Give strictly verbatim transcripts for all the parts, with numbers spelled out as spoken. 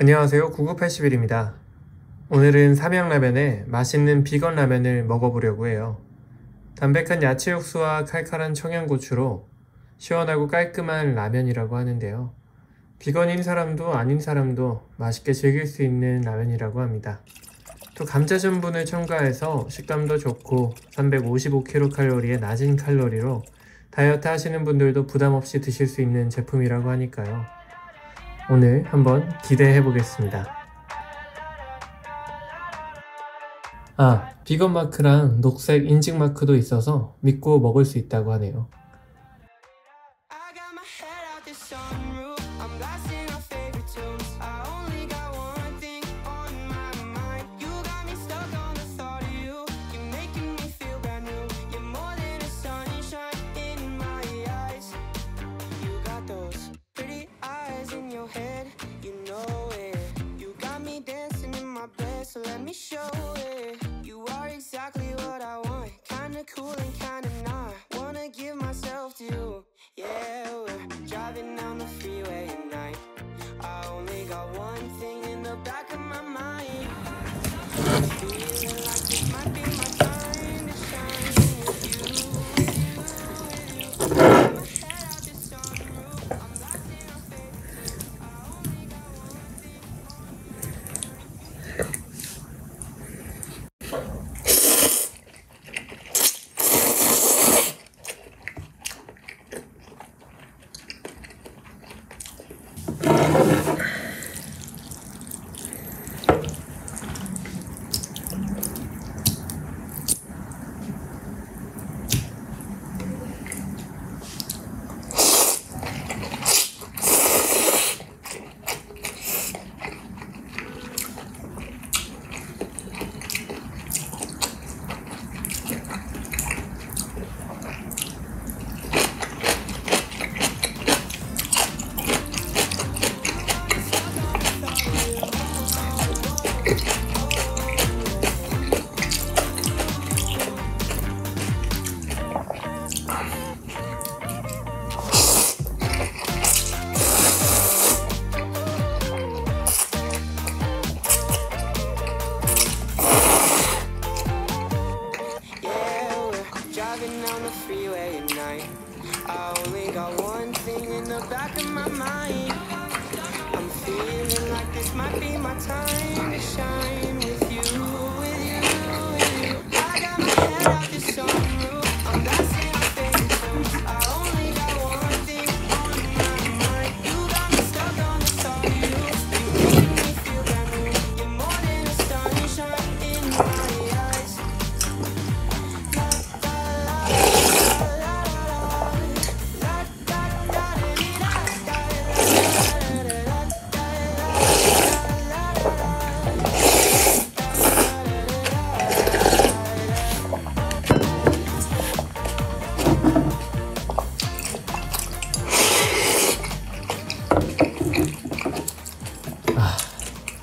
안녕하세요, 구구팔일 입니다. 오늘은 삼양라면에 맛있는 비건 라면을 먹어보려고 해요. 담백한 야채 육수와 칼칼한 청양고추로 시원하고 깔끔한 라면이라고 하는데요. 비건인 사람도 아닌 사람도 맛있게 즐길 수 있는 라면이라고 합니다. 또 감자 전분을 첨가해서 식감도 좋고 삼백오십오 킬로칼로리의 낮은 칼로리로 다이어트 하시는 분들도 부담 없이 드실 수 있는 제품이라고 하니까요. 오늘 한번 기대해 보겠습니다. 아, 비건 마크랑 녹색 인증 마크도 있어서 믿고 먹을 수 있다고 하네요.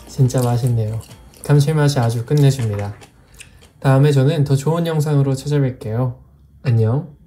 진짜 맛있네요. 감칠맛이 아주 끝내줍니다. 다음에 저는 더 좋은 영상으로 찾아뵐게요. 안녕.